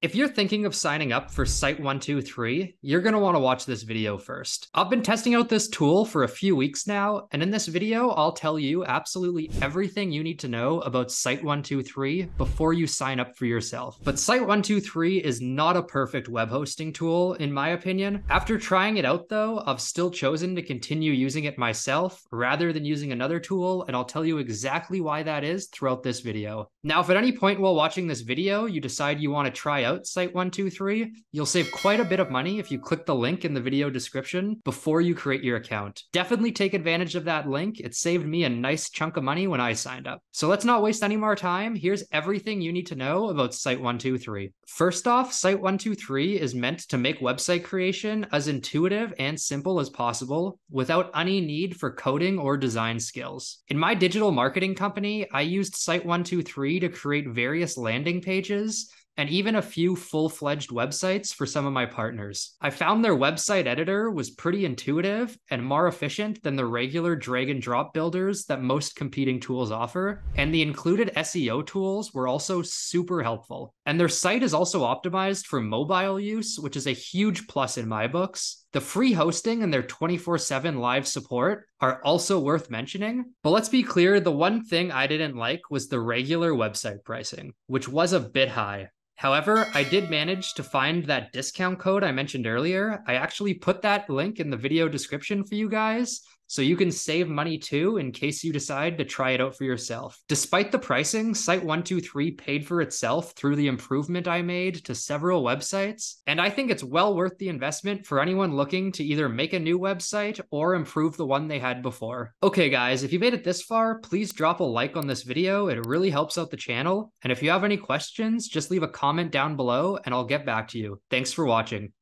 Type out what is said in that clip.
If you're thinking of signing up for Site123, you're going to want to watch this video first. I've been testing out this tool for a few weeks now, and in this video, I'll tell you absolutely everything you need to know about Site123 before you sign up for yourself. But Site123 is not a perfect web hosting tool, in my opinion. After trying it out though, I've still chosen to continue using it myself rather than using another tool, and I'll tell you exactly why that is throughout this video. Now, if at any point while watching this video, you decide you want to try out Site123, you'll save quite a bit of money if you click the link in the video description before you create your account. Definitely take advantage of that link. It saved me a nice chunk of money when I signed up. So let's not waste any more time. Here's everything you need to know about Site123. First off, Site123 is meant to make website creation as intuitive and simple as possible without any need for coding or design skills. In my digital marketing company, I used Site123 to create various landing pages and even a few full-fledged websites for some of my partners. I found their website editor was pretty intuitive and more efficient than the regular drag and drop builders that most competing tools offer, and the included SEO tools were also super helpful. And their site is also optimized for mobile use, which is a huge plus in my books. The free hosting and their 24/7 live support are also worth mentioning. But let's be clear, the one thing I didn't like was the regular website pricing, which was a bit high. However, I did manage to find that discount code I mentioned earlier. I actually put that link in the video description for you guys, so you can save money too in case you decide to try it out for yourself. Despite the pricing, Site123 paid for itself through the improvement I made to several websites, and I think it's well worth the investment for anyone looking to either make a new website or improve the one they had before. Okay guys, if you made it this far, please drop a like on this video. It really helps out the channel, and if you have any questions, just leave a comment down below and I'll get back to you. Thanks for watching.